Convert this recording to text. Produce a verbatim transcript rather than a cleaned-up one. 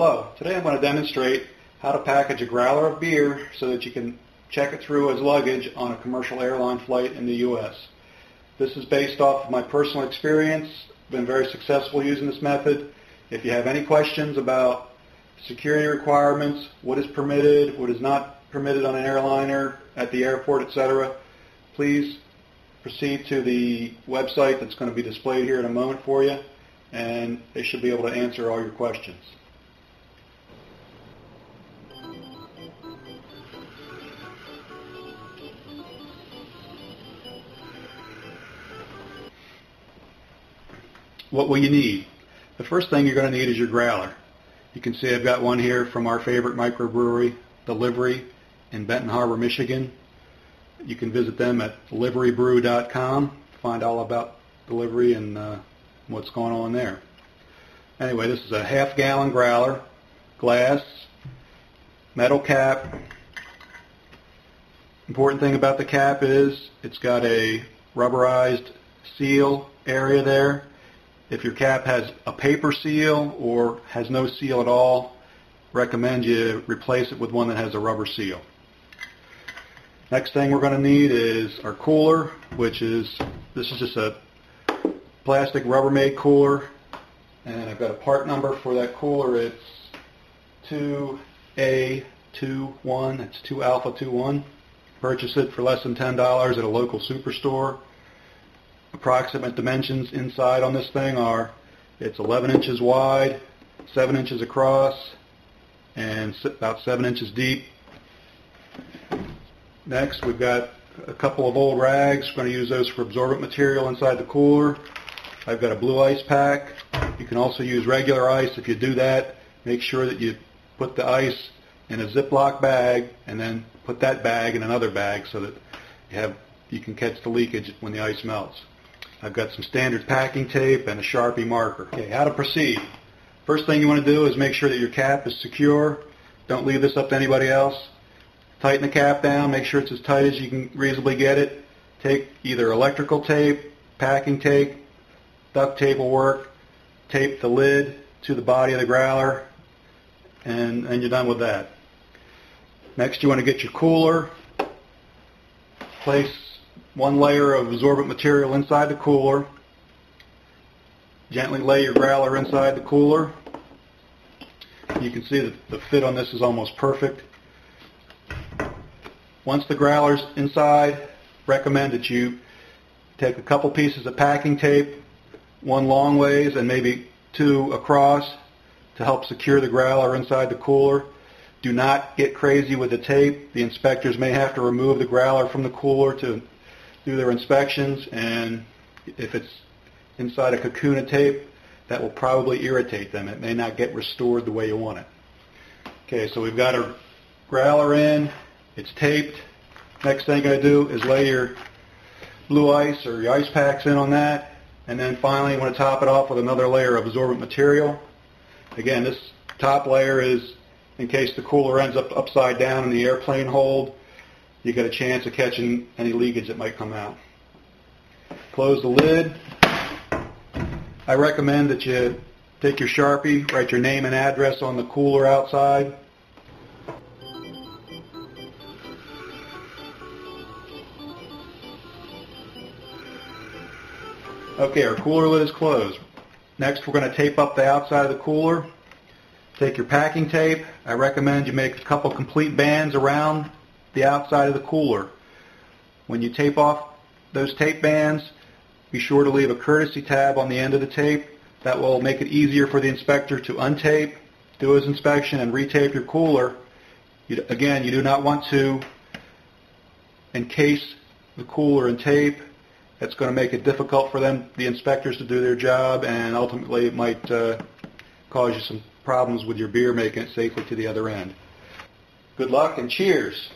below. Today I'm going to demonstrate how to package a growler of beer so that you can check it through as luggage on a commercial airline flight in the U S. This is based off of my personal experience. I've been very successful using this method. If you have any questions about security requirements, what is permitted, what is not permitted on an airliner, at the airport, et cetera, please proceed to the website that's going to be displayed here in a moment for you, and they should be able to answer all your questions. What will you need? The first thing you're going to need is your growler. You can see I've got one here from our favorite microbrewery, The Livery, in Benton Harbor, Michigan. You can visit them at livery brew dot com, find all about The Livery and uh, what's going on there. Anyway, this is a half gallon growler, glass, metal cap. Important thing about the cap is it's got a rubberized seal area there. If your cap has a paper seal or has no seal at all, recommend you replace it with one that has a rubber seal. Next thing we're going to need is our cooler, which is, this is just a plastic Rubbermaid cooler, and I've got a part number for that cooler. It's two A twenty-one, it's two alpha twenty-one. Purchase it for less than ten dollars at a local superstore. Approximate dimensions inside on this thing are, it's eleven inches wide, seven inches across, and about seven inches deep. Next, we've got a couple of old rags. We're going to use those for absorbent material inside the cooler. I've got a blue ice pack. You can also use regular ice. If you do that, make sure that you put the ice in a Ziploc bag and then put that bag in another bag so that you have, you can catch the leakage when the ice melts. I've got some standard packing tape and a Sharpie marker. Okay, how to proceed. First thing you want to do is make sure that your cap is secure. Don't leave this up to anybody else. Tighten the cap down, make sure it's as tight as you can reasonably get it. Take either electrical tape, packing tape, duct tape will work. Tape the lid to the body of the growler, and, and you're done with that. Next, you want to get your cooler. Place one layer of absorbent material inside the cooler. Gently lay your growler inside the cooler. You can see that the fit on this is almost perfect. Once the growler's inside, recommend that you take a couple pieces of packing tape, one long ways and maybe two across, to help secure the growler inside the cooler. Do not get crazy with the tape. The inspectors may have to remove the growler from the cooler to do their inspections, and if it's inside a cocoon of tape, that will probably irritate them. It may not get restored the way you want it. Okay, so we've got our growler in. It's taped. Next thing you're going to do is lay your blue ice or your ice packs in on that, and then finally you want to top it off with another layer of absorbent material. Again, this top layer is in case the cooler ends up upside down in the airplane hold, you get a chance of catching any leakage that might come out. Close the lid. I recommend that you take your Sharpie, write your name and address on the cooler outside. Okay, our cooler lid is closed. Next, we're going to tape up the outside of the cooler. Take your packing tape. I recommend you make a couple complete bands around the outside of the cooler. When you tape off those tape bands, be sure to leave a courtesy tab on the end of the tape. That will make it easier for the inspector to untape, do his inspection, and retape your cooler. You, again, you do not want to encase the cooler in tape. That's going to make it difficult for them, the inspectors, to do their job, and ultimately it might uh, cause you some problems with your beer making it safely to the other end. Good luck and cheers!